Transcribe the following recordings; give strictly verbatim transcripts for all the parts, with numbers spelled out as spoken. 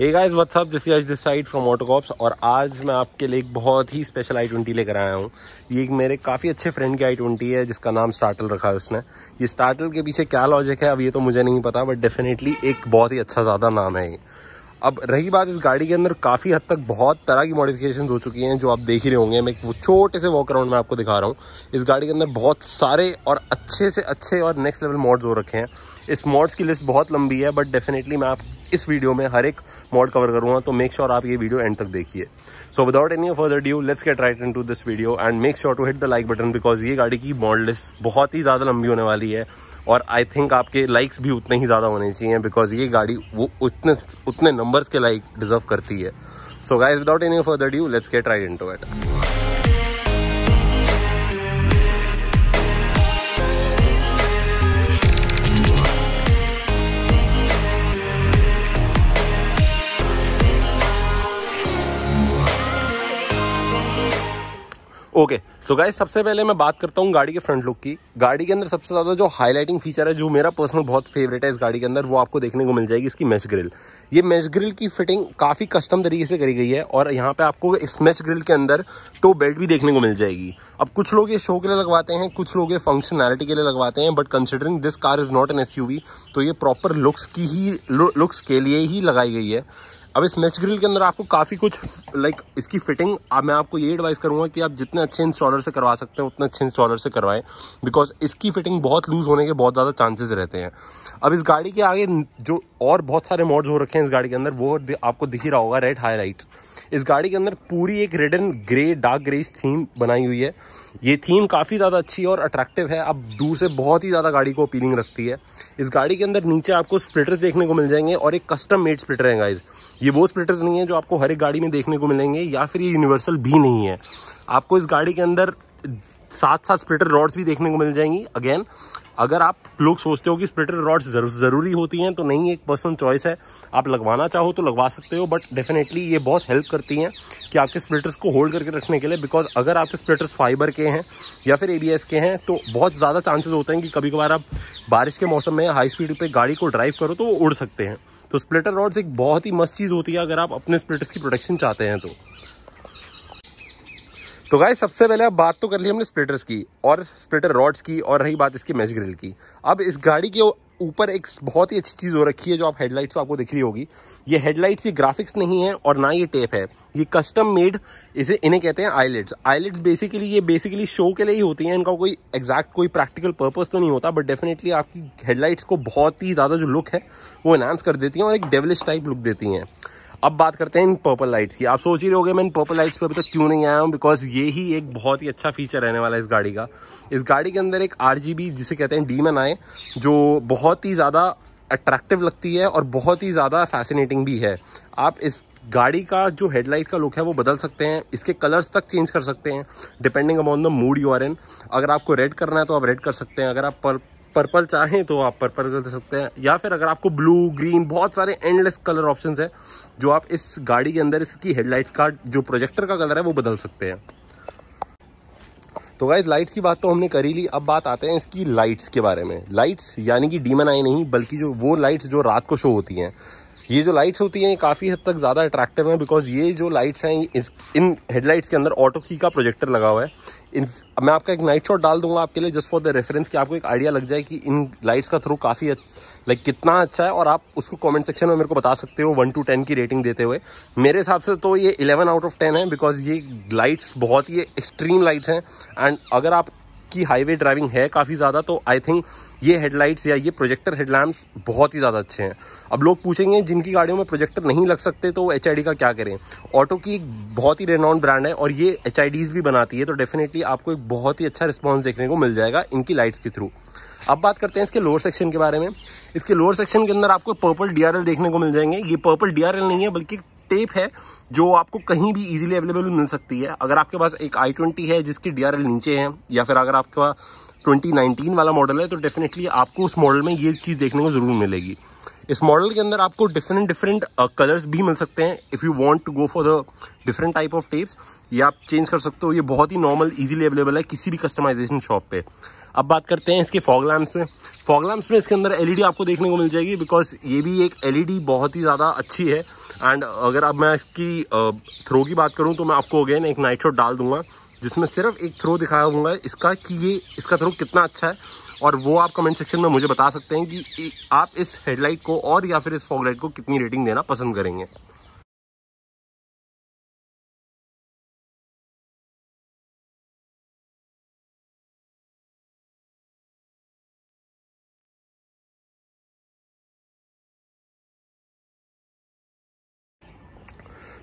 Hey guys what's up, this is this side from Autocops और आज मैं आपके लिए एक बहुत ही स्पेशल आई ट्वेंटी लेकर आया हूँ। ये एक मेरे काफ़ी अच्छे फ्रेंड की आई ट्वेंटी है जिसका नाम स्टार्टल रखा है उसने। ये स्टार्टल के पीछे क्या लॉजिक है अब ये तो मुझे नहीं पता, बट डेफिनेटली एक बहुत ही अच्छा ज़्यादा नाम है ये। अब रही बात इस गाड़ी के अंदर, काफ़ी हद तक बहुत तरह की मॉडिफिकेशन हो चुकी हैं जो आप देख ही रहे होंगे। मैं वो छोटे से वॉक अराउंड में आपको दिखा रहा हूँ। इस गाड़ी के अंदर बहुत सारे और अच्छे से अच्छे और नेक्स्ट लेवल मॉड्स हो रखे हैं। इस मॉड्स की लिस्ट बहुत लंबी है, बट डेफिनेटली मैं आप इस वीडियो में हर एक मॉड कवर करूँगा, तो मेक श्योर आप ये वीडियो एंड तक देखिए। So without any further due let's get right into this video and make sure to hit the like button, because ये गाड़ी की मॉड लिस्ट बहुत ही ज़्यादा लंबी होने वाली है और आई थिंक आपके लाइक्स भी उतने ही ज़्यादा होने चाहिए, बिकॉज ये गाड़ी वो उतने उतने नंबर्स के लाइक डिजर्व करती है। So guys without any further due let's get right into it. Okay okay. तो गाइस सबसे पहले मैं बात करता हूँ गाड़ी के फ्रंट लुक की। गाड़ी के अंदर सबसे ज़्यादा जो हाईलाइटिंग फीचर है, जो मेरा पर्सनल बहुत फेवरेट है इस गाड़ी के अंदर, वो आपको देखने को मिल जाएगी इसकी मैश ग्रिल। ये मैश ग्रिल की फिटिंग काफ़ी कस्टम तरीके से करी गई है और यहाँ पे आपको इस मैश ग्रिल के अंदर टो बेल्ट भी देखने को मिल जाएगी। अब कुछ लोग ये शो के लिए लगवाते हैं, कुछ लोग ये फंक्शनैलिटी के लिए लगवाते हैं, but considering this car is not an SUV, तो ये प्रॉपर लुक्स की ही लुक्स के लिए ही लगाई गई है। अब इस मैच ग्रिल के अंदर आपको काफ़ी कुछ लाइक इसकी फिटिंग आप मैं आपको ये एडवाइस करूँगा कि आप जितने अच्छे इंस्टॉलर से करवा सकते हैं उतने अच्छे इंस्टॉलर से करवाएं, बिकॉज इसकी फिटिंग बहुत लूज़ होने के बहुत ज़्यादा चांसेस रहते हैं। अब इस गाड़ी के आगे जो और बहुत सारे मॉड्स हो रखे हैं इस गाड़ी के अंदर, वो आपको दिख ही रहा होगा रेड हाईलाइट्स। इस गाड़ी के अंदर पूरी एक red and grey dark grey theme बनाई हुई है। ये थीम काफ़ी ज़्यादा अच्छी और अट्रैक्टिव है, अब दूर से बहुत ही ज़्यादा गाड़ी को अपीलिंग रखती है। इस गाड़ी के अंदर नीचे आपको स्प्लिटर्स देखने को मिल जाएंगे और एक कस्टम मेड स्प्लिटर है गाइज। ये वो स्प्लिटर्स नहीं है जो आपको हर एक गाड़ी में देखने को मिलेंगे या फिर ये यूनिवर्सल भी नहीं है। आपको इस गाड़ी के अंदर साथ साथ स्प्लिटर रॉड्स भी देखने को मिल जाएंगी। अगेन, अगर आप लोग सोचते हो कि स्प्लिटर रॉड्स ज़रूरी होती हैं तो नहीं, एक पर्सनल चॉइस है, आप लगवाना चाहो तो लगवा सकते हो, बट डेफिनेटली ये बहुत हेल्प करती हैं कि आपके स्प्लिटर्स को होल्ड करके रखने के लिए, बिकॉज अगर आपके स्प्लिटर्स फाइबर के हैं या फिर एबीएस के हैं तो बहुत ज़्यादा चांसेस होते हैं कि कभी कभार आप बारिश के मौसम में हाई स्पीड पर गाड़ी को ड्राइव करो तो वो उड़ सकते हैं। तो स्प्लिटर रॉड्स एक बहुत ही मस्त चीज़ होती है अगर आप अपने स्प्लिटर्स की प्रोटेक्शन चाहते हैं तो। तो गाइस सबसे पहले अब बात तो कर ली हमने स्प्लिटर्स की और स्प्लिटर रॉड्स की, और रही बात इसकी मैश ग्रिल की। अब इस गाड़ी के ऊपर एक बहुत ही अच्छी चीज़ हो रखी है जो आप हेडलाइट्स पर आपको दिख रही होगी। ये हेडलाइट्स ये ग्राफिक्स नहीं है और ना ये टेप है, ये कस्टम मेड, इसे इन्हें कहते हैं आईलेट्स। आईलेट्स बेसिकली ये बेसिकली शो के लिए ही होती हैं, इनका कोई एग्जैक्ट कोई प्रैक्टिकल पर्पस तो नहीं होता, बट डेफिनेटली आपकी हेडलाइट्स को बहुत ही ज़्यादा जो लुक है वो एनहांस कर देती हैं और एक डेविलिश टाइप लुक देती हैं। अब बात करते हैं इन पर्पल लाइट्स की। आप सोच ही रहे होंगे मैं इन पर्पल लाइट्स पर अभी तक क्यों नहीं आया हूँ, बिकॉज ये ही एक बहुत ही अच्छा फीचर रहने वाला है इस गाड़ी का। इस गाड़ी के अंदर एक आरजीबी जिसे कहते हैं डीमन आए, जो बहुत ही ज़्यादा अट्रैक्टिव लगती है और बहुत ही ज़्यादा फैसिनेटिंग भी है। आप इस गाड़ी का जो हेडलाइट का लुक है वो बदल सकते हैं, इसके कलर्स तक चेंज कर सकते हैं depending upon the mood you are in. अगर आपको रेड करना है तो आप रेड कर सकते हैं, अगर आप पर पर्पल चाहें तो आप पर्पल कर सकते हैं, या फिर अगर आपको ब्लू ग्रीन, बहुत सारे एंडलेस कलर ऑप्शंस हैं जो आप इस गाड़ी के अंदर इसकी हेडलाइट्स का जो प्रोजेक्टर का कलर है वो बदल सकते हैं। तो गाइस लाइट्स की बात तो हमने करी ली, अब बात आते हैं इसकी लाइट्स के बारे में। लाइट्स यानी कि डीमन आई नहीं, बल्कि जो वो लाइट्स जो रात को शो होती हैं। ये जो लाइट्स होती हैं काफ़ी हद तक ज़्यादा अट्रैक्टिव हैं, बिकॉज ये जो लाइट्स हैं इस इन हेडलाइट्स के अंदर ऑटो की का प्रोजेक्टर लगा हुआ है। इन मैं आपका एक नाइट शॉट डाल दूंगा आपके लिए, जस्ट फॉर द रेफरेंस, कि आपको एक आइडिया लग जाए कि इन लाइट्स का थ्रू काफ़ी लाइक कितना अच्छा है, और आप उसको कमेंट सेक्शन में मेरे को बता सकते हो वन टू टेन की रेटिंग देते हुए। मेरे हिसाब से तो ये इलेवन आउट ऑफ टेन है, बिकॉज ये लाइट्स बहुत ही एक्सट्रीम लाइट्स हैं, एंड अगर आप की हाईवे ड्राइविंग है काफ़ी ज़्यादा तो आई थिंक ये हेडलाइट्स या ये प्रोजेक्टर हेडलैम्प्स बहुत ही ज़्यादा अच्छे हैं। अब लोग पूछेंगे जिनकी गाड़ियों में प्रोजेक्टर नहीं लग सकते तो वो एच आई डी का क्या करें। ऑटो की एक बहुत ही रेनॉन ब्रांड है और ये एच आई डीज़ भी बनाती है, तो डेफिनेटली आपको एक बहुत ही अच्छा रिस्पॉन्स देखने को मिल जाएगा इनकी लाइट्स के थ्रू। अब बात करते हैं इसके लोअर सेक्शन के बारे में। इसके लोअर सेक्शन के अंदर आपको पर्पल डी आर एल देखने को मिल जाएंगे। ये पर्पल डी आर एल नहीं है बल्कि टेप है जो आपको कहीं भी इजीली अवेलेबल मिल सकती है। अगर आपके पास एक आई ट्वेंटी है जिसकी डी आर एल नीचे है, या फिर अगर आपके पास ट्वेंटी नाइनटीन वाला मॉडल है, तो डेफिनेटली आपको उस मॉडल में ये चीज़ देखने को ज़रूर मिलेगी। इस मॉडल के अंदर आपको डिफरेंट डिफरेंट कलर्स भी मिल सकते हैं। If you want to go for the different type of tapes ये आप चेंज कर सकते हो। ये बहुत ही नॉर्मल इजीली अवेलेबल है किसी भी कस्टमाइजेशन शॉप पे। अब बात करते हैं इसके फॉग लैम्प्स में। फॉग लैम्प्स में इसके अंदर एलईडी आपको देखने को मिल जाएगी, बिकॉज ये भी एक एलईडी बहुत ही ज़्यादा अच्छी है। एंड अगर अब मैं इसकी थ्रो की बात करूँ तो मैं आपको अगेन एक नाइट शॉट डाल दूंगा जिसमें सिर्फ एक थ्रो दिखाया होगा इसका कि ये इसका थ्रो कितना अच्छा है, और वो आप कमेंट सेक्शन में मुझे बता सकते हैं कि आप इस हेडलाइट को और या फिर इस फॉग लाइट को कितनी रेटिंग देना पसंद करेंगे।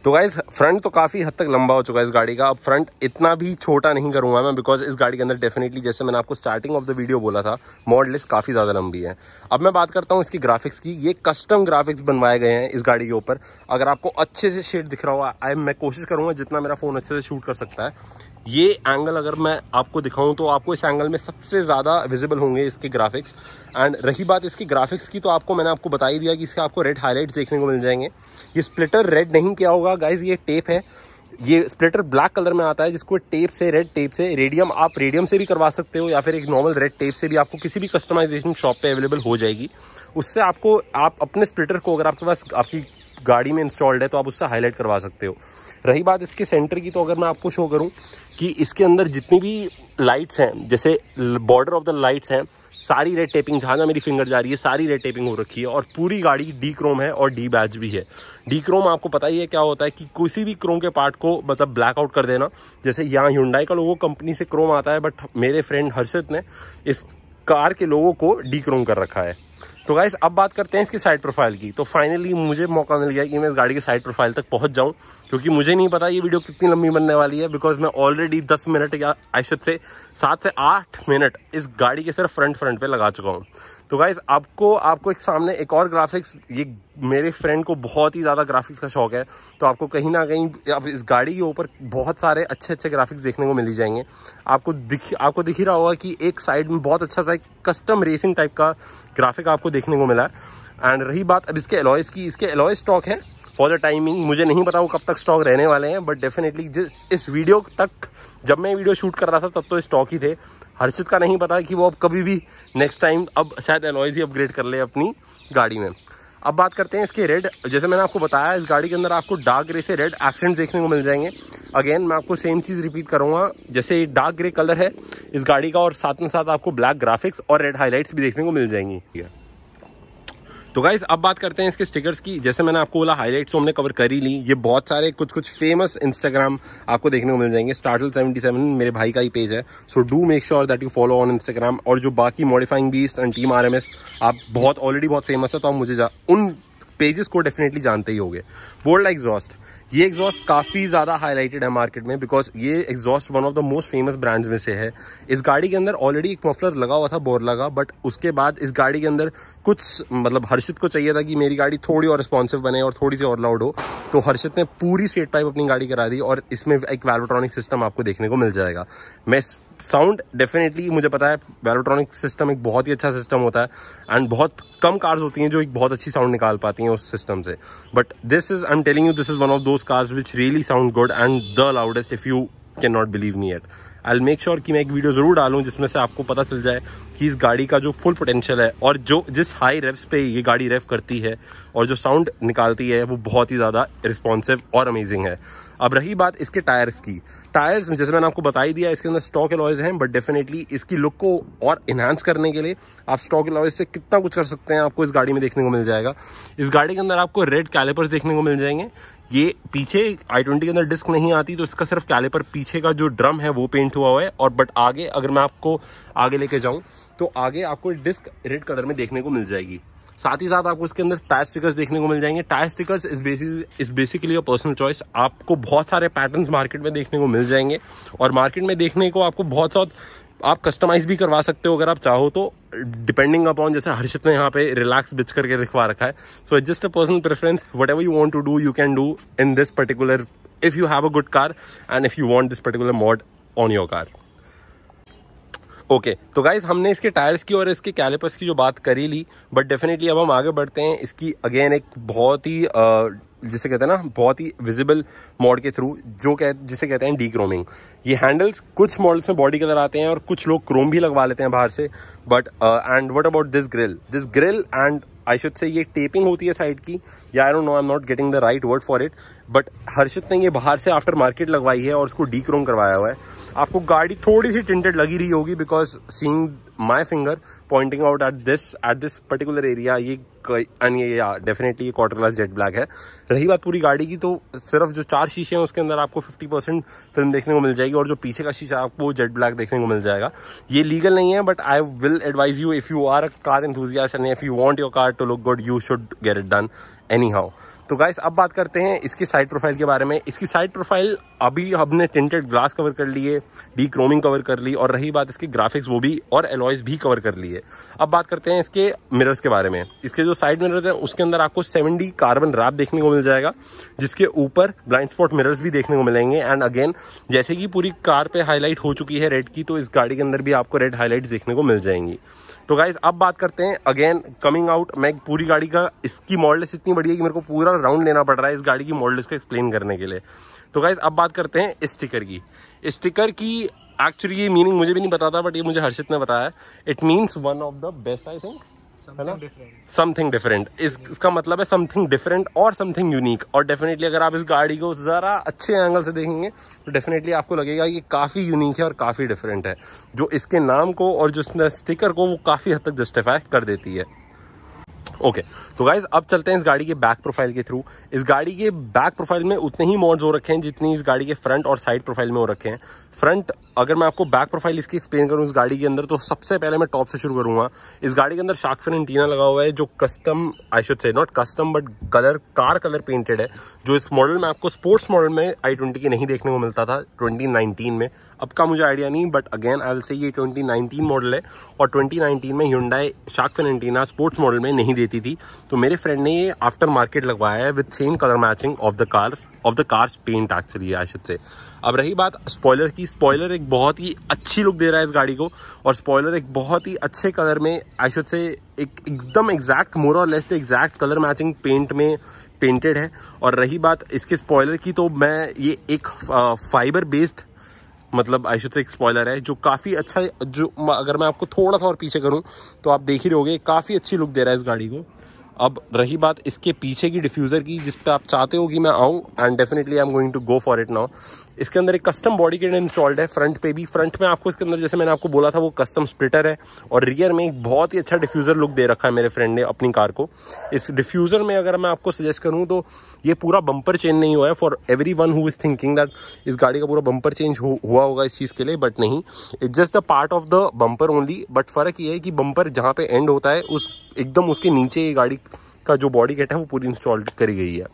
तो गाइज़ फ्रंट तो काफ़ी हद तक लंबा हो चुका है इस गाड़ी का। अब फ्रंट इतना भी छोटा नहीं करूँगा मैं, बिकॉज इस गाड़ी के अंदर डेफिनेटली जैसे मैंने आपको स्टार्टिंग ऑफ द वीडियो बोला था मॉडल लिस्ट काफ़ी ज़्यादा लंबी है। अब मैं बात करता हूँ इसकी ग्राफिक्स की। ये कस्टम ग्राफिक्स बनवाए गए हैं इस गाड़ी के ऊपर। अगर आपको अच्छे से शेड दिख रहा हुआ आई मैं कोशिश करूँगा जितना मेरा फ़ोन अच्छे से शूट कर सकता है। ये एंगल अगर मैं आपको दिखाऊं तो आपको इस एंगल में सबसे ज़्यादा विजिबल होंगे इसके ग्राफिक्स। एंड रही बात इसकी ग्राफिक्स की, तो आपको मैंने आपको बता ही दिया कि इसके आपको रेड हाईलाइट्स देखने को मिल जाएंगे। ये स्प्लिटर रेड नहीं किया होगा गाइज, ये टेप है। ये स्प्लिटर ब्लैक कलर में आता है जिसको टेप से रेड टेप से रेडियम आप रेडियम से भी करवा सकते हो या फिर एक नॉर्मल रेड टेप से भी आपको किसी भी कस्टमाइजेशन शॉप पर अवेलेबल हो जाएगी। उससे आपको आप अपने स्प्लिटर को अगर आपके पास आपकी गाड़ी में इंस्टॉल्ड है तो आप उससे हाईलाइट करवा सकते हो। रही बात इसके सेंटर की, तो अगर मैं आपको शो करूं कि इसके अंदर जितनी भी लाइट्स हैं जैसे बॉर्डर ऑफ द लाइट्स हैं सारी रेड टेपिंग, जहाँ जहाँ मेरी फिंगर जा रही है सारी रेड टेपिंग हो रखी है। और पूरी गाड़ी डी क्रोम है और डी बैच भी है। डी क्रोम आपको पता ही है क्या होता है कि किसी भी क्रोम के पार्ट को मतलब ब्लैकआउट कर देना। जैसे यहाँ Hyundai का लोगो कंपनी से क्रोम आता है, बट मेरे फ्रेंड हर्षद ने इस कार के लोगों को डी क्रोम कर रखा है। तो गाइस अब बात करते हैं इसकी साइड प्रोफाइल की। तो फाइनली मुझे मौका मिल गया कि मैं इस गाड़ी की साइड प्रोफाइल तक पहुंच जाऊं, क्योंकि मुझे नहीं पता ये वीडियो कितनी लंबी बनने वाली है, बिकॉज मैं ऑलरेडी दस मिनट या आयशत से सात से आठ मिनट इस गाड़ी के सिर्फ फ्रंट फ्रंट पे लगा चुका हूं। तो गाइस आपको आपको एक सामने एक और ग्राफिक्स, ये मेरे फ्रेंड को बहुत ही ज़्यादा ग्राफिक्स का शौक है, तो आपको कहीं ना कहीं अब इस गाड़ी के ऊपर बहुत सारे अच्छे अच्छे ग्राफिक्स देखने को मिल जाएंगे। आपको दिख आपको दिख ही रहा होगा कि एक साइड में बहुत अच्छा सा एक कस्टम रेसिंग टाइप का ग्राफिक आपको देखने को मिला है। एंड रही बात अब इसके एलॉयज़ की, इसके एलॉय स्टॉक है फॉर द टाइमिंग। मुझे नहीं पता वो कब तक स्टॉक रहने वाले हैं, बट डेफिनेटली जिस इस वीडियो तक जब मैं वीडियो शूट कर रहा था तब तो स्टॉक ही थे। हर्षित का नहीं पता कि वो अब कभी भी नेक्स्ट टाइम अब शायद एलॉयज़ ही अपग्रेड कर ले अपनी गाड़ी में। अब बात करते हैं इसके रेड। जैसे मैंने आपको बताया इस गाड़ी के अंदर आपको डार्क ग्रे से रेड एक्सेंट देखने को मिल जाएंगे। अगेन मैं आपको सेम चीज़ रिपीट करूँगा, जैसे डार्क ग्रे कलर है इस गाड़ी का और साथ में साथ आपको ब्लैक ग्राफिक्स और रेड हाईलाइट्स भी देखने को मिल जाएंगी। तो गाइज अब बात करते हैं इसके स्टिकर्स की। जैसे मैंने आपको बोला हाईलाइट्स हमने कवर कर ही ली। ये बहुत सारे कुछ कुछ फेमस इंस्टाग्राम आपको देखने को मिल जाएंगे। स्टार्टल सेवेंटी सेवन मेरे भाई का ही पेज है, so do make sure that you follow on Instagram. और जो बाकी modifying beast and team RMS आप बहुत ऑलरेडी बहुत फेमस है, तो आप मुझे जा, उन पेजेस को डेफिनेटली जानते ही होंगे। बोल्ड एग्जॉस्ट, ये एग्जॉस्ट काफ़ी ज़्यादा हाईलाइटेड है मार्केट में, बिकॉज ये exhaust one of the most famous brands में से है। इस गाड़ी के अंदर ऑलरेडी एक मफलर लगा हुआ था बोरला का, बट उसके बाद इस गाड़ी के अंदर कुछ मतलब हर्षित को चाहिए था कि मेरी गाड़ी थोड़ी और रिस्पॉन्सिव बने और थोड़ी सी और लाउड हो, तो हर्षित ने पूरी स्ट्रेट पाइप अपनी गाड़ी करा दी और इसमें एक वैल्वेट्रॉनिक सिस्टम आपको देखने को मिल जाएगा। मैं साउंड डेफिनेटली मुझे पता है वैल्वेट्रॉनिक सिस्टम एक बहुत ही अच्छा सिस्टम होता है, एंड बहुत कम कार्स होती हैं जो एक बहुत अच्छी साउंड निकाल पाती हैं उस सिस्टम से। But this is I am telling you this is one of those cars which really sound good and the loudest. If you can not believe me at I will make sure कि मैं एक video जरूर डालूँ जिसमें से आपको पता चल जाए कि इस गाड़ी का जो फुल पोटेंशियल है और जो जिस हाई रेव्स पे ये गाड़ी रेव करती है और जो साउंड निकालती है वो बहुत ही ज़्यादा रिस्पॉन्सिव और अमेजिंग है। अब रही बात इसके टायर्स की। टायर्स जैसे मैंने आपको बता ही दिया इसके अंदर स्टॉक अलॉयज़ हैं, बट डेफिनेटली इसकी लुक को और इन्हांस करने के लिए आप स्टॉक अलॉयज़ से कितना कुछ कर सकते हैं आपको इस गाड़ी में देखने को मिल जाएगा। इस गाड़ी के अंदर आपको रेड कैलिपर्स देखने को मिल जाएंगे। ये पीछे आई ट्वेंटी के अंदर डिस्क नहीं आती, तो इसका सिर्फ कैलिपर पीछे का जो ड्रम है वो पेंट हुआ हुआ है। और बट आगे अगर मैं आपको आगे लेके जाऊँ तो आगे आपको डिस्क रेड कलर में देखने को मिल जाएगी। साथ ही साथ आपको इसके अंदर टायर स्टिकर्स देखने को मिल जाएंगे। Tyre stickers is basis is basically a personal choice. आपको बहुत सारे पैटर्न्स मार्केट में देखने को मिल जाएंगे और मार्केट में देखने को आपको बहुत साथ आप कस्टमाइज भी करवा सकते हो अगर आप चाहो तो, डिपेंडिंग अपॉन जैसे हर्षित ने यहाँ पे रिलैक्स बिच करके दिखवा रखा है। So it's just a personal preference, whatever you want to do you can do in this particular if you have a good car and if you want this particular mod on your car. Okay okay, तो guys हमने इसके tyres की और इसके callipers की जो बात करी ली, बट डेफिनेटली अब हम आगे बढ़ते हैं इसकी अगेन एक बहुत ही आ, जिसे कहते हैं ना बहुत ही विजिबल मॉड के थ्रू जो कह जिसे कहते हैं डी क्रोमिंग। ये हैंडल्स कुछ मॉडल्स में बॉडी कलर आते हैं और कुछ लोग क्रोम भी लगवा लेते हैं बाहर से, but and what about this grille this grill and I should say ये टेपिंग होती है साइड की, या I don't know I am not getting the right word for it, but Harshit ने ये बाहर से आफ्टर मार्केट लगवाई है और उसको डी क्रोम करवाया हुआ है। आपको गाड़ी थोड़ी सी टिंटेड लगी रही होगी because seeing my finger pointing out at this at this particular area, ये एंड ये डेफिनेटली ये क्वार्टर ग्लास जेट ब्लैक है। रही बात पूरी गाड़ी की, तो सिर्फ जो चार शीशे हैं उसके अंदर आपको फिफ्टी परसेंट फिल्म देखने को मिल जाएगी और जो पीछे का शीशा आपको जेट ब्लैक देखने को मिल जाएगा। ये लीगल नहीं है but I will advise you if you are a car enthusiast and if you want your car to look good you should get it done anyhow. तो गाइस अब बात करते हैं इसकी साइड प्रोफाइल के बारे में। इसकी साइड प्रोफाइल अभी हमने टिंटेड ग्लास कवर कर लिए, डी क्रोमिंग कवर कर ली, और रही बात इसके ग्राफिक्स वो भी और एलॉयज भी कवर कर लिए। अब बात करते हैं इसके मिरर्स के बारे में। इसके जो साइड मिरर्स हैं उसके अंदर आपको सेवन डी कार्बन रैप देखने को मिल जाएगा जिसके ऊपर ब्लाइंड स्पॉट मिरर्स भी देखने को मिलेंगे। एंड अगेन जैसे कि पूरी कार पे हाईलाइट हो चुकी है रेड की, तो इस गाड़ी के अंदर भी आपको रेड हाईलाइट्स देखने को मिल जाएंगी। तो गाइज अब बात करते हैं अगेन कमिंग आउट, मैं पूरी गाड़ी का इसकी मॉडल इतनी बढ़िया कि मेरे को पूरा राउंड लेना पड़ रहा है इस गाड़ी की मॉडल्स को एक्सप्लेन करने के लिए। तो गाइज अब बात करते हैं स्टिकर की। स्टिकर की एक्चुअली ये मीनिंग मुझे भी नहीं पता था बट ये मुझे हर्षित ने बताया। It means one of the best I think, है ना, समथिंग डिफरेंट। इसका मतलब है समथिंग डिफरेंट और समथिंग यूनिक। और डेफिनेटली अगर आप इस गाड़ी को ज़रा अच्छे एंगल से देखेंगे तो डेफिनेटली आपको लगेगा ये काफ़ी यूनिक है और काफ़ी डिफरेंट है, जो इसके नाम को और जो इसने स्टिकर को वो काफ़ी हद तक जस्टिफाई कर देती है। ओके okay, तो गाइज अब चलते हैं इस गाड़ी के बैक प्रोफाइल के थ्रू। इस गाड़ी के बैक प्रोफाइल में उतने ही मॉड्स हो रखे हैं जितनी इस गाड़ी के फ्रंट और साइड प्रोफाइल में हो रखे हैं। फ्रंट अगर मैं आपको बैक प्रोफाइल इसकी एक्सप्लेन करूँ इस गाड़ी के अंदर, तो सबसे पहले मैं टॉप से शुरू करूँगा। इस गाड़ी के अंदर शार्क फिन एंटीना लगा हुआ है जो custom I should say not custom but colour car colour painted है, जो इस मॉडल में आपको स्पोर्ट्स मॉडल में आई ट्वेंटी के नहीं देखने को मिलता था ट्वेंटी नाइनटीन में। अब का मुझे आइडिया नहीं but again I will say ये ट्वेंटी नाइनटीन मॉडल है और ट्वेंटी नाइनटीन में Hyundai shark fin antenna sports model में नहीं देती थी, तो मेरे फ्रेंड ने ये आफ्टर मार्केट लगवाया है with same colour matching of the car of the car's paint actually I should say. अब रही बात स्पॉयलर की, स्पॉयलर एक बहुत ही अच्छी लुक दे रहा है इस गाड़ी को और स्पॉयलर एक बहुत ही अच्छे कलर में आई शुड से एक एकदम एग्जैक्ट मोर और less exact colour matching paint में पेंटेड है। और रही बात इसके स्पॉयलर की, तो मैं ये एक फाइबर बेस्ड मतलब आई शुड से एक स्पॉयलर है जो काफ़ी अच्छा, जो अगर मैं आपको थोड़ा सा और पीछे करूं तो आप देख ही रहोगे काफ़ी अच्छी लुक दे रहा है इस गाड़ी को। अब रही बात इसके पीछे की डिफ्यूज़र की, जिस पे आप चाहते हो कि मैं आऊं and definitely I am going to go for it now. इसके अंदर एक कस्टम बॉडी किट इंस्टॉल्ड है फ्रंट पे भी। फ्रंट में आपको इसके अंदर जैसे मैंने आपको बोला था वो कस्टम स्प्लिटर है और रियर में एक बहुत ही अच्छा डिफ्यूज़र लुक दे रखा है मेरे फ्रेंड ने अपनी कार को। इस डिफ्यूज़र में अगर मैं आपको सजेस्ट करूँ तो ये पूरा बम्पर चेंज नहीं हुआ है। For everyone who is thinking that इस गाड़ी का पूरा बम्पर चेंज हो, हुआ होगा इस चीज़ के लिए, बट नहीं, it's just the part of the bumper only. But फ़र्क ये है कि बम्पर जहाँ पे एंड होता है उस एकदम उसके नीचे ये गाड़ी का जो बॉडी किट है वो पूरी इंस्टॉल्ड करी गई है।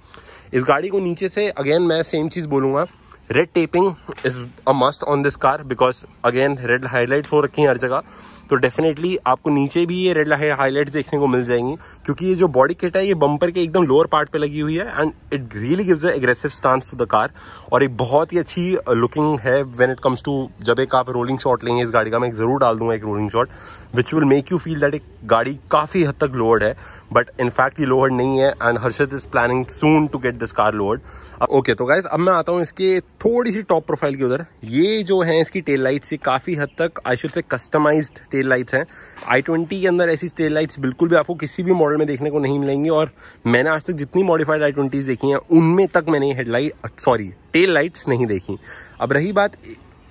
इस गाड़ी को नीचे से अगेन मैं सेम चीज़ बोलूँगा, red taping is a must on this car because again red highlights हो रखी हैं हर जगह, तो डेफिनेटली आपको नीचे भी ये रेड हाईलाइट्स देखने को मिल जाएंगी क्योंकि ये जो बॉडी किट है ये बम्पर के एकदम लोअर पार्ट पे लगी हुई है and it really gives a aggressive stance to the car. और ये बहुत ही अच्छी लुकिंग है व्हेन इट कम्स टू, जब एक आप रोलिंग शॉट लेंगे इस गाड़ी का, मैं एक ज़रूर डाल दूंगा एक rolling shot which will make you feel that एक गाड़ी काफ़ी हद तक लोअर्ड है, बट इनफैक्ट ये लोअर्ड नहीं है and Harshad is planning soon to get this car lowered. Okay तो गाइज अब मैं आता हूँ इसके थोड़ी सी टॉप प्रोफाइल की उधर। ये जो है इसकी टेल लाइट्स ये काफ़ी हद तक I should say customised tail lights हैं। आई ट्वेंटी के अंदर ऐसी टेल लाइट्स बिल्कुल भी आपको किसी भी मॉडल में देखने को नहीं मिलेंगी और मैंने आज तक जितनी मॉडिफाइड आई ट्वेंटीज़ देखी हैं उनमें तक मैंने हेडलाइट सॉरी टेल लाइट्स नहीं देखी। अब रही बात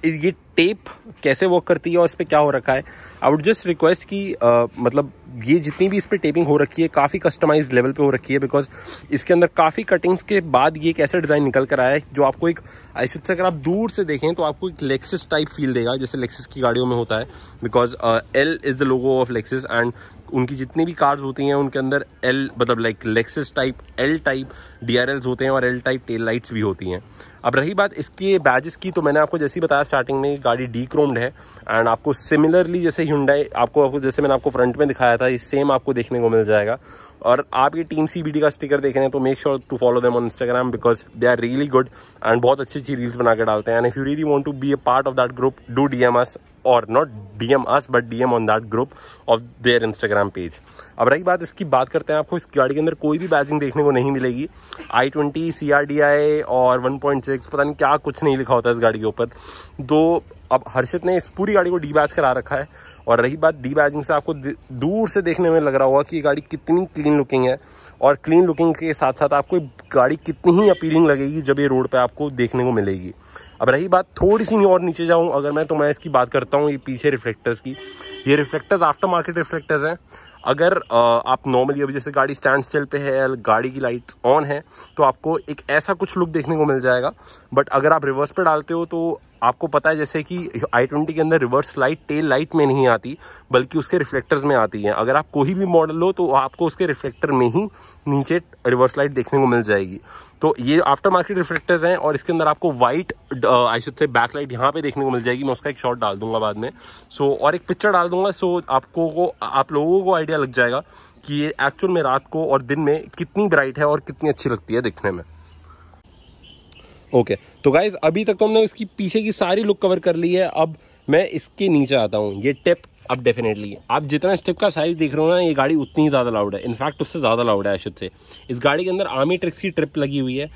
ये टेप कैसे वर्क करती है और इस पर क्या हो रखा है, आई वुड जस्ट रिक्वेस्ट कि uh, मतलब ये जितनी भी इस पर टेपिंग हो रखी है काफ़ी कस्टमाइज्ड लेवल पे हो रखी है बिकॉज इसके अंदर काफ़ी कटिंग्स के बाद ये एक ऐसा डिज़ाइन निकल कर आया है जो आपको एक आई शुड से अगर आप दूर से देखें तो आपको एक लेक्सस टाइप फील देगा, जैसे लेक्सस की गाड़ियों में होता है because L is the logo of Lexus and उनकी जितनी भी कार्स होती हैं उनके अंदर एल मतलब like Lexus type L type D R Ls होते हैं और एल टाइप टेल लाइट्स भी होती हैं। अब रही बात इसके बैजेस की, तो मैंने आपको जैसे ही बताया स्टार्टिंग में गाड़ी डी क्रोम्ड है एंड आपको सिमिलरली जैसे Hyundai आपको आपको जैसे मैंने आपको फ्रंट में दिखाया था ये सेम आपको देखने को मिल जाएगा और आपकी टीम सीबीडी का स्टिकर देख रहे हैं तो make sure to follow them on Instagram because they are really good and बहुत अच्छी अच्छी रील्स बना के डालते हैं. And if you really want to be a part of that group do DM us और not DM us but DM on that group of their Instagram page. अब रही बात इसकी बात करते हैं, आपको इस गाड़ी के अंदर कोई भी बैजिंग देखने को नहीं मिलेगी. I twenty C R D I और वन पॉइंट सिक्स पता नहीं क्या कुछ नहीं लिखा होता है इस गाड़ी के ऊपर. तो अब हर्षित ने इस पूरी गाड़ी को डी बैच करा रखा है और रही बात डी बैजिंग से आपको दूर से देखने में लग रहा होगा कि ये गाड़ी कितनी क्लीन लुकिंग है और क्लीन लुकिंग के साथ साथ आपको गाड़ी कितनी ही अपीलिंग लगेगी जब ये रोड पे आपको देखने को मिलेगी. अब रही बात थोड़ी सी और नीचे जाऊँ अगर मैं तो मैं इसकी बात करता हूँ ये पीछे रिफ्लेक्टर्स की. ये रिफ्लेक्टर्स आफ्टर मार्केट रिफ्लेक्टर्स हैं. अगर आप नॉर्मली अभी जैसे गाड़ी स्टैंड स्टिल पे है, गाड़ी की लाइट्स ऑन है तो आपको एक ऐसा कुछ लुक देखने को मिल जाएगा. बट अगर आप रिवर्स पे डालते हो तो आपको पता है जैसे कि आई ट्वेंटी के अंदर रिवर्स लाइट टेल लाइट में नहीं आती बल्कि उसके रिफ्लेक्टर्स में आती है. अगर आप कोई भी मॉडल लो तो आपको उसके रिफ्लेक्टर में ही नीचे रिवर्स लाइट देखने को मिल जाएगी. तो ये आफ्टर मार्केट रिफ्लेक्टर्स हैं और इसके अंदर आपको white I should say back light यहाँ पे देखने को मिल जाएगी. मैं उसका एक शॉट डाल दूंगा बाद में सो so, और एक पिक्चर डाल दूंगा सो so, आपको को, आप लोगों को आइडिया लग जाएगा कि ये एक्चुअल में रात को और दिन में कितनी ब्राइट है और कितनी अच्छी लगती है दिखने में. ओके okay, तो गाइज अभी तक तो हमने इसकी पीछे की सारी लुक कवर कर ली है. अब मैं इसके नीचे आता हूँ. ये टिप अब डेफिनेटली आप जितना इस टिप का साइज देख रहे हो ना ये गाड़ी उतनी ही ज़्यादा लाउड है. इनफैक्ट उससे ज़्यादा लाउड है. आई शुड से इस गाड़ी के अंदर आर्मी ट्रिक्स की ट्रिप लगी हुई है.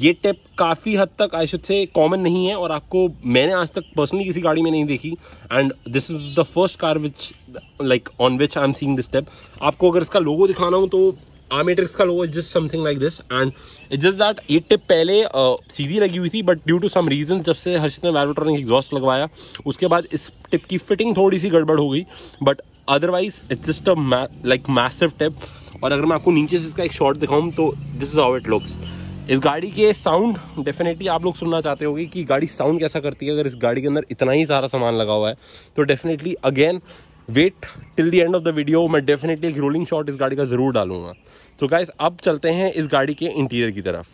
ये टिप काफ़ी हद तक आई शुड से कॉमन नहीं है और आपको मैंने आज तक पर्सनली किसी गाड़ी में नहीं देखी and this is the first car which like on which I am seeing this tip. आपको अगर इसका लोगो दिखाना हो तो आर्मेट्रिक्स का logo is just something like this and it just that ये टिप पहले सीधी लगी हुई थी but due to some reason जब से हर्षित ने वैल्वेट्रॉनिक एग्जॉस्ट लगवाया उसके बाद इस टिप की फिटिंग थोड़ी सी गड़बड़ हो गई but otherwise it's just a like massive tip. और अगर मैं आपको नीचे से इसका एक शॉट दिखाऊँ तो this is how it looks. इस गाड़ी के साउंड डेफिनेटली आप लोग सुनना चाहते होंगे कि गाड़ी साउंड कैसा करती है अगर इस गाड़ी के अंदर इतना ही सारा सामान लगा हुआ है तो definitely again wait till the end of the video. मैं डेफिनेटली एक रोलिंग शॉट इस गाड़ी का ज़रूर डालूंगा. तो गाइज अब चलते हैं इस गाड़ी के इंटीरियर की तरफ.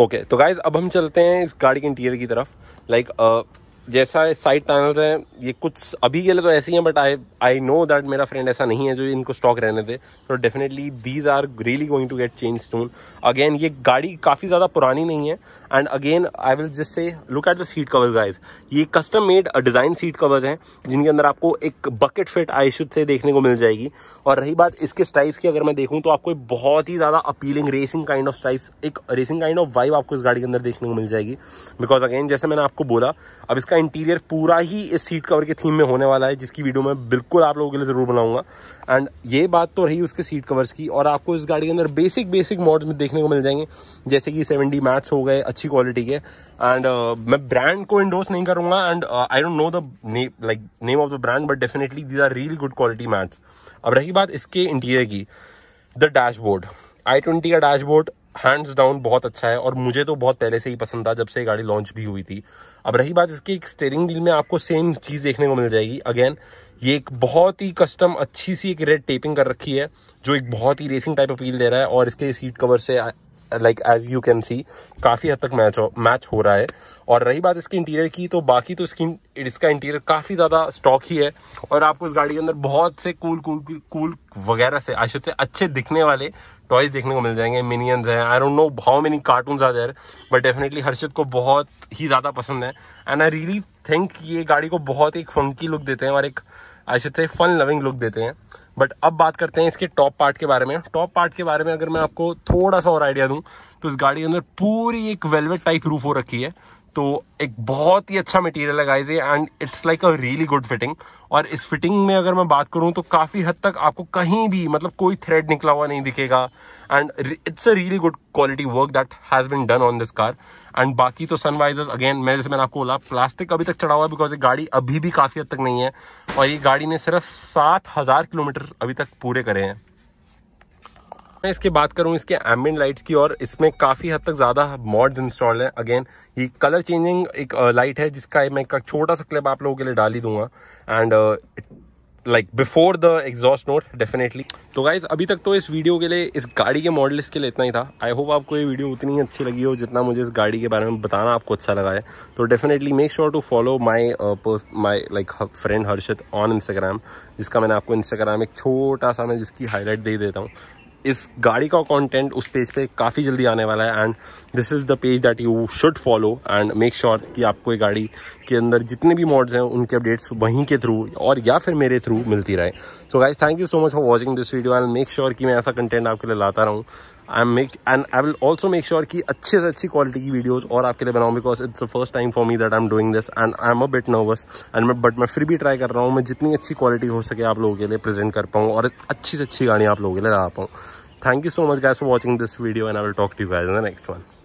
ओके okay, तो गाइज अब हम चलते हैं इस गाड़ी के इंटीरियर की तरफ. लाइक like, uh, जैसा साइड पैनल्स हैं ये कुछ अभी के लिए तो ऐसे ही हैं but I I know that मेरा फ्रेंड ऐसा नहीं है जो इनको स्टॉक रहने थे तो definitely these are really going to get change soon. Again ये गाड़ी काफ़ी ज़्यादा पुरानी नहीं है and again I will just say look at the seat covers guys. ये custom made design seat covers हैं जिनके अंदर आपको एक बकेट फिट आई शुड से देखने को मिल जाएगी. और रही बात इसके स्ट्राइप्स की अगर मैं देखूँ तो आपको बहुत ही ज़्यादा appealing racing kind of stripes एक रेसिंग काइंड ऑफ वाइब आपको इस गाड़ी के अंदर देखने को मिल जाएगी बिकॉज अगेन जैसे मैंने आपको बोला अब इसका इंटीरियर पूरा ही इस सीट कवर के थीम में होने वाला है जिसकी वीडियो मैं बिल्कुल आप लोगों के लिए ज़रूर बनाऊंगा. एंड ये बात तो रही उसके सीट कवर्स की. और आपको इस गाड़ी के अंदर बेसिक बेसिक मॉड्स में देखने को मिल जाएंगे जैसे कि सेवन डी मैट्स हो गए अच्छी क्वालिटी के. एंड uh, मैं ब्रांड को इंडोर्स नहीं करूंगा and I don't know the like name of the brand but definitely these are really good quality mats. अब रही बात इसके इंटीरियर की द डैशबोर्ड. आई ट्वेंटी का डैशबोर्ड हैंड्स डाउन बहुत अच्छा है और मुझे तो बहुत पहले से ही पसंद था जब से गाड़ी लॉन्च भी हुई थी. अब रही बात इसकी एक स्टीयरिंग व्हील में आपको सेम चीज़ देखने को मिल जाएगी. अगेन ये एक बहुत ही कस्टम अच्छी सी एक रेड टेपिंग कर रखी है जो एक बहुत ही रेसिंग टाइप अपील दे रहा है और इसके सीट कवर से like as you can see काफ़ी हद तक मैच हो मैच हो रहा है. और रही बात इसके इंटीरियर की तो बाकी तो इसकी इसका इंटीरियर काफ़ी ज़्यादा स्टॉक ही है और आपको इस गाड़ी के अंदर बहुत से कूल कूल कूल वगैरह से आशुद से अच्छे दिखने वाले टॉयज देखने को मिल जाएंगे. मिनियंस हैं, I don't know how many cartoons are there but definitely Harshit को बहुत ही ज़्यादा पसंद है एंड आई रियली थिंक ये गाड़ी को बहुत एक फंकी लुक देते हैं और एक I should say fun loving look देते हैं. बट अब बात करते हैं इसके टॉप पार्ट के बारे में. टॉप पार्ट के बारे में अगर मैं आपको थोड़ा सा और आइडिया दूं तो इस गाड़ी के अंदर पूरी एक वेलवेट टाइप रूफ हो रखी है तो एक बहुत ही अच्छा मटेरियल है गाइस ये and it's like a really good fitting. और इस फिटिंग में अगर मैं बात करूं तो काफ़ी हद तक आपको कहीं भी मतलब कोई थ्रेड निकला हुआ नहीं दिखेगा and it's a really good quality work that has been done on this car. And बाकी तो सनवाइजर्स अगेन मैं जैसे मैंने आपको बोला प्लास्टिक अभी तक चढ़ा हुआ है बिकॉज ये गाड़ी अभी भी काफ़ी हद तक नहीं है और ये गाड़ी ने सिर्फ सात हज़ार किलोमीटर अभी तक पूरे करे हैं. मैं इसके बात करूं इसके एम्बिएंट लाइट्स की और इसमें काफ़ी हद तक ज़्यादा मॉड्स इंस्टॉल है. अगेन ये कलर चेंजिंग एक लाइट है जिसका मैं एक छोटा सा क्लिप आप लोगों के लिए डाल ही दूंगा and like before the exhaust note definitely। तो गाइज अभी तक तो इस वीडियो के लिए, इस गाड़ी के मॉडल लिस्ट के लिए इतना ही था। आई होप आपको ये वीडियो उतनी अच्छी लगी हो जितना मुझे इस गाड़ी के बारे में बताना आपको अच्छा लगा है। तो definitely make sure to follow my my like friend Harshad on Instagram, जिसका मैंने आपको इंस्टाग्राम एक छोटा सा मैं जिसकी हाईलाइट दे देता हूँ। इस गाड़ी का कंटेंट उस पेज पे काफ़ी जल्दी आने वाला है and this is the page that you should follow and make sure कि आपको ये गाड़ी के अंदर जितने भी मॉड्स हैं उनके अपडेट्स वहीं के थ्रू और या फिर मेरे थ्रू मिलती रहे। So guys thank you so much for watching this video and make sure कि मैं ऐसा कंटेंट आपके लिए लाता रहूँ। I am make and I will also make sure कि अच्छे से अच्छी क्वालिटी की वीडियोज़ और आपके लिए बनाऊँ, because it's the first time for me that I am doing this and I am a bit nervous and मैं बट मैं फिर भी ट्राई कर रहा हूँ मैं जितनी अच्छी क्वालिटी हो सके आप लोगों के लिए प्रेजेंट कर पाऊँ और अच्छी से अच्छी गाड़ी आप लोगों के लिए ला पाऊँ। Thank you so much guys for watching this video and I will talk to you guys in the next one.